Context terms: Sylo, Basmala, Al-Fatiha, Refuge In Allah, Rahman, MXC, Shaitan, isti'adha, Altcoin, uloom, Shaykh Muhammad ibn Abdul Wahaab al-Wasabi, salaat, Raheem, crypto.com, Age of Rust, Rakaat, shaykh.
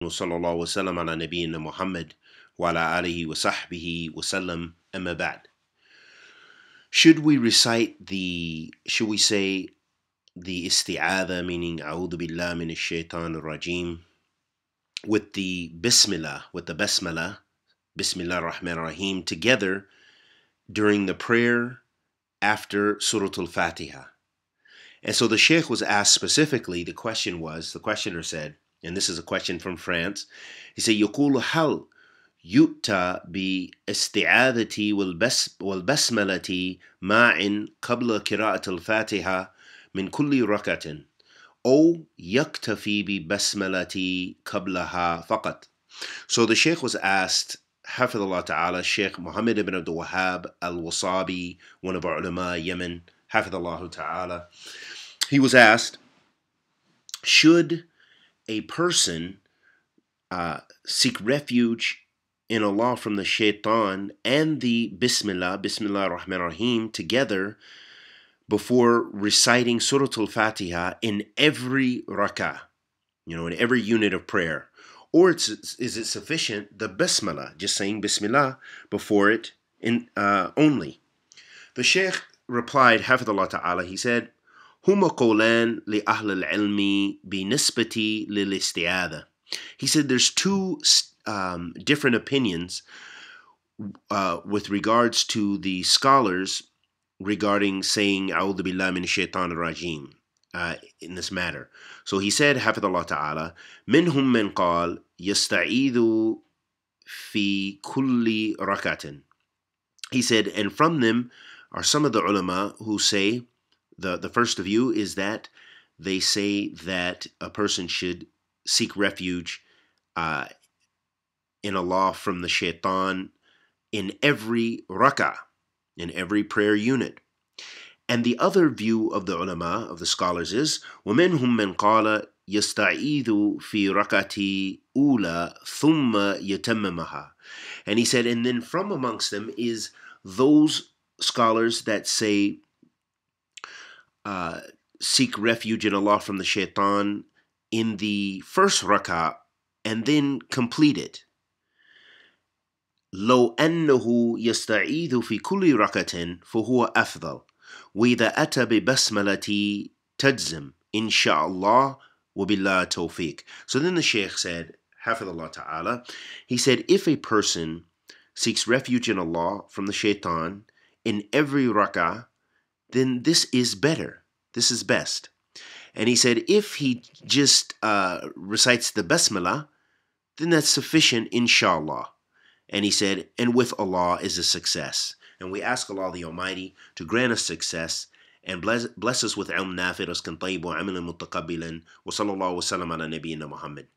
وصلى الله وسلم على نبينا محمد وعلى آله وصحبه وسلم. أما بعد. Should we recite the, should we say the isti'adha, meaning أعوذ بالله من الشيطان الرجيم, with the Bismillah, with the Basmala, Bismillah Rahman Rahim, together during the prayer after Surah Al-Fatiha? And so the Shaykh was asked specifically, the question was, the questioner said, and this is a question from France, he said, يقول هل يؤتى باستعاذتي والبسملة معا قبل قراءة الفاتحة من كل ركعة أو يكتفي ببسملتي قبلها فقط. So the Shaykh was asked, Hafidhullah Ta'ala, Shaykh Muhammad ibn Abdul Wahaab al-Wasabi, one of our ulama, Yemen, Hafidhullah Ta'ala, he was asked, should a person seek refuge in Allah from the Shaitan and the Bismillah, Bismillah Rahman Rahim, together before reciting Surah Al-Fatiha in every rak'ah, you know, in every unit of prayer? Or is it sufficient, the Bismillah, just saying Bismillah before it in only? The Shaykh replied, Hafidhullah Ta'ala, he said, هما قولان لأهل العلم بنسبة للاستعاذة. He said there's two different opinions with regards to the scholars regarding saying أعوذ بالله من الشيطان الرجيم in this matter. So he said, Hafidhullah Ta'ala, منهم من قال يستعيذ في كل ركعة. He said, and from them are some of the ulama who say, The first view is that they say that a person should seek refuge in Allah from the Shaitan in every rak'ah, in every prayer unit. And the other view of the ulama, of the scholars, is وَمِنْهُمْ مَنْ قَالَ يَسْتَعِيذُ فِي رَكَعَةِ أُولَى ثُمَّ يَتَمَّمَهَا. And he said, and then from amongst them is those scholars that say, seek refuge in Allah from the Shaitan in the first rak'ah and then complete it. لو أنه يستعيذ في كل ركعة فهو أفضل وإذا أتى ببسملة تجزم إن شاء الله وبالله توفيق. So then the Shaykh said, Hafidhullah Ta'ala, he said, if a person seeks refuge in Allah from the Shaitan in every rak'ah, then this is better. This is best. And he said, if he just recites the Basmala, then that's sufficient, inshallah. And he said, and with Allah is a success. And we ask Allah the Almighty to grant us success and bless us with ilm nafi'an, rizqan tayyiban, wa amalan mutaqabbalan. Wa sallallahu wa sallam ala nabiyyina Muhammad.